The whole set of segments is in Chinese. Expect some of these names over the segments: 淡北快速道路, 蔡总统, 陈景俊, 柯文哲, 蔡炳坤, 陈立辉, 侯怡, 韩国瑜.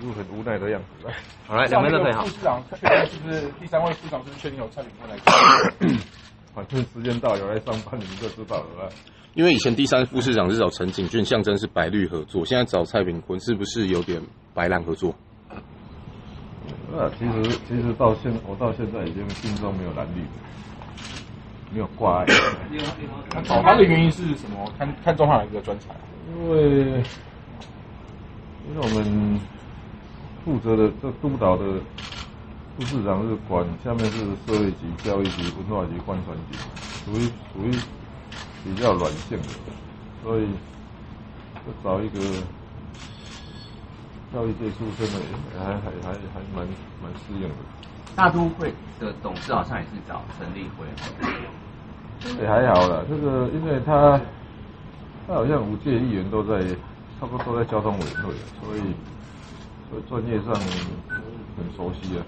似乎很无奈的样子。好来，两位都可以好。副市长确定是不是第三位市长？是确定有蔡炳坤来？反正时间到，有来上班你们就知道了啦。因为以前第三副市长是找陈景俊，象征是白绿合作，现在找蔡炳坤是不是有点白蓝合作？其实我到现在已经心中没有蓝绿，没有挂碍。那找他的原因是什么？看中他哪一个专才？因为我们负责的这督导的副市长是管下面是社会局、教育局、文化局、观传局，属于比较软性的，所以就找一个教育界出身的，还蛮适应的。大都会的董事好像也是找陈立辉，也还好啦。这个因为他好像5届议员都在，差不多都在交通委员会，所以专业上很熟悉啊。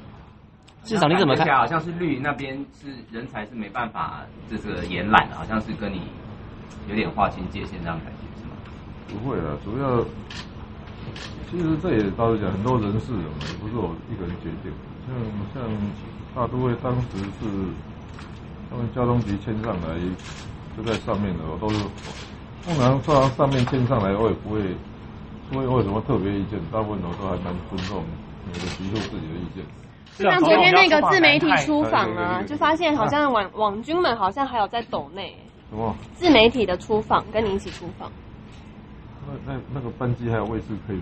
市长你怎么看？好像是绿那边是人才是没办法这个延揽，好像是跟你有点划清界限这样感觉是吗？不会啦，主要其实这也倒是讲很多人事也不是我一个人决定，像大都会当时是他们交通局签上来就在上面的，我都是通常照上面签上来，我也不会说有什么特别意见，大部分我都还蛮尊重每个局处自己的意见。像昨天那个自媒体出访啊，就发现好像网军们好像还有在抖内。什么？自媒体的出访，跟你一起出访。那个班机还有位置可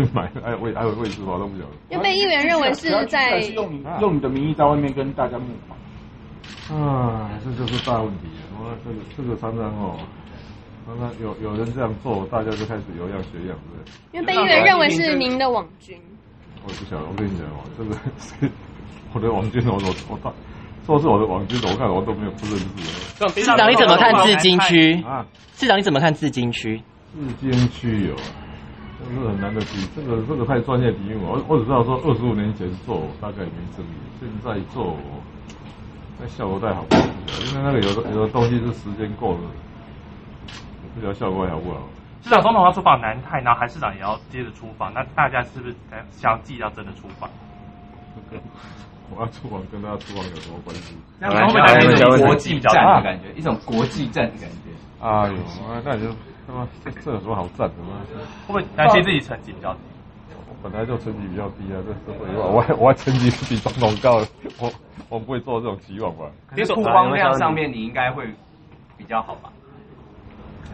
以买，还有位置我都不晓得。又被议员认为是在用你的名义在外面跟大家募款。啊，这就是大问题了。我这个常常有人这样做，大家就开始有样学样，对不对？因为被议员认为是您的网军。我不晓得，我跟你讲哦，这个是我的网军，我说是我的网军，我看我都没有不认识。市长你怎么看自金区？啊，市长你怎么看自金区？自金区有，这是很难的题，这个太专业题目，我只知道说25年前做我大概也没争议，现在做我那效果太好不好？因为那个有的东西是时间够了，不晓得效果好不好。市长总统要出访南泰，然后韩市长也要接着出访，那大家是不是相继要真的出访？我要出访跟他出访有什么关系？那我们讲一种国际战的感觉，一种国际战的感觉。哎呦，那你就他妈这有什么好战的吗？会不会担心自己成绩比较低？我本来就成绩比较低啊，这我成绩是比总统高的，我不会做这种期望吧？可是曝光量上面你应该会比较好吧？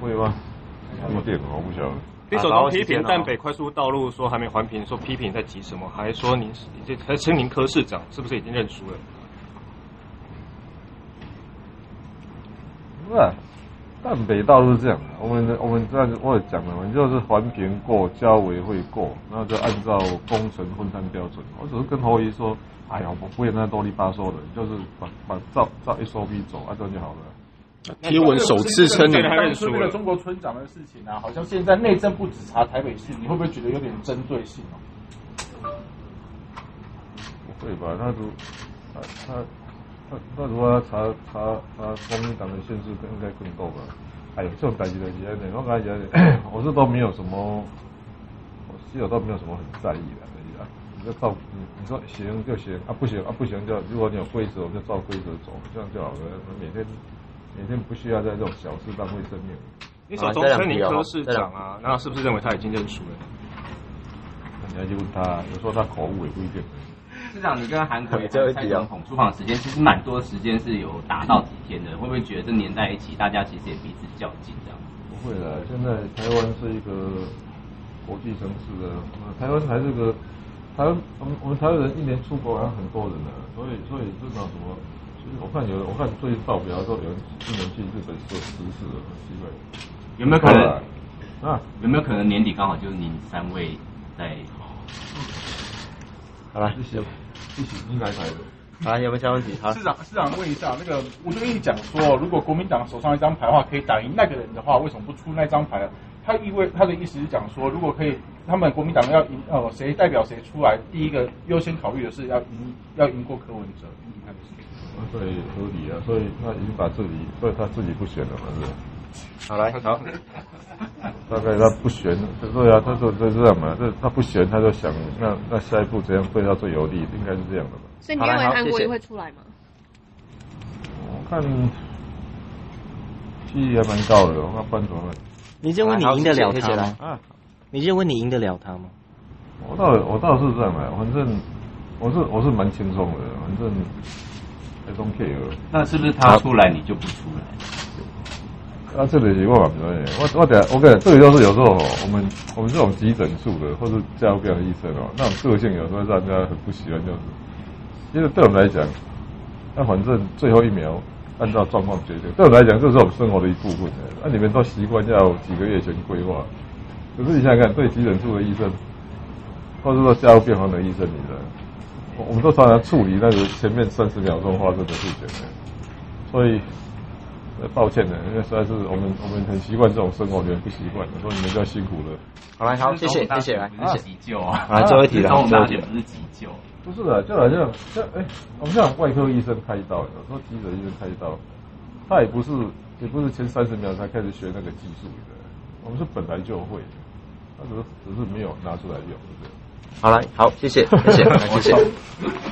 会吗？有点我不晓得。你手中批评淡北快速道路说还没环评，说批评在急什么？还说您这还称您柯市长是不是已经认输了？不是，淡北道路是这样的，我们这样我也讲了，我们就是环评过，交委会过，那就按照工程分摊标准。我只是跟侯怡说，哎呀，我不会那多里八说的，就是把照 SOP 走，按照就好了。贴文首次称你认输了。中国村长的事情啊，好像现在内政部只查台北市，你会不会觉得有点针对性啊？不会吧？那如果要查国民党的县市，应该更多吧？哎呦，这种感觉的，我感觉我是都没有什么，我室友都没有什么很在意的。就照你说行就行啊，不行就如果你有规则，我们就照规则走，这样就好了。每天不需要在这种小事上会生命。你手中称你柯市长啊，那是不是认为他已经认输了？那你要去问他，有时候他口误也不一定。市长，你跟韩国瑜、蔡总统出访时间其实蛮多时间是有达到几天的，会不会觉得这黏在一起，大家其实也彼此较劲这样？不会啦，现在台湾是一个国际城市的，台湾还是个台湾，我们台湾人一年出国还很多人呢，所以这种什么。我看最近报表说有人今年去日本做10次的机会，有没有可能啊？有没有可能年底刚好就是您3位在？好了，一起应该来的。好了，有没有相关问题？市长问一下，那个我就跟你讲说，如果国民党手上一张牌的话可以打赢那个人的话，为什么不出那张牌？他的意思是讲说，如果可以，他们国民党要赢，谁代表谁出来，第一个优先考虑的是要赢过柯文哲，赢台北市。所以合理啊，所以他已经把自己，所以他自己不选了嘛，是吧？好来，好，大概他不悬，对啊，他说这是什么？这他不悬，他就想那下一步怎样对他最有利，应该是这样的吧。所以你认为韩国瑜会出来吗？我看几率还蛮高的，我看半左右。你认为你赢得了他吗？啊，你认为你赢得了他吗？我倒是这样的，反正我是蛮轻松的，反正还中 K 了。那是不是他出来你就不出来？ 那这里我蛮不专业，我感觉这个就是有时候我们这种急诊处的或者加入不了医生哦，那种个性有时候让人家很不喜欢，就是因为对我们来讲，那反正最后一秒按照状况决定，对我们来讲这是我们生活的一部分。那你们都习惯要几个月前规划，可是你想想看，对急诊处的医生，或者说加入病房的医生，你的我们都常常处理那个前面30秒钟发生的事情，所以。 抱歉的，因为实在是我们很习惯这种生活，你们不习惯，我说你们就要辛苦了。好来，好，谢谢，谢谢，来，谢谢急救啊！来，最后一题了，中午大学不是急救，不是的，就好像我们像外科医生开刀，有时候急诊医生开刀，他也不是前30秒才开始学那个技术的，我们是本来就会的，他只是没有拿出来用，对不对？好来，好，谢谢，谢谢，谢谢。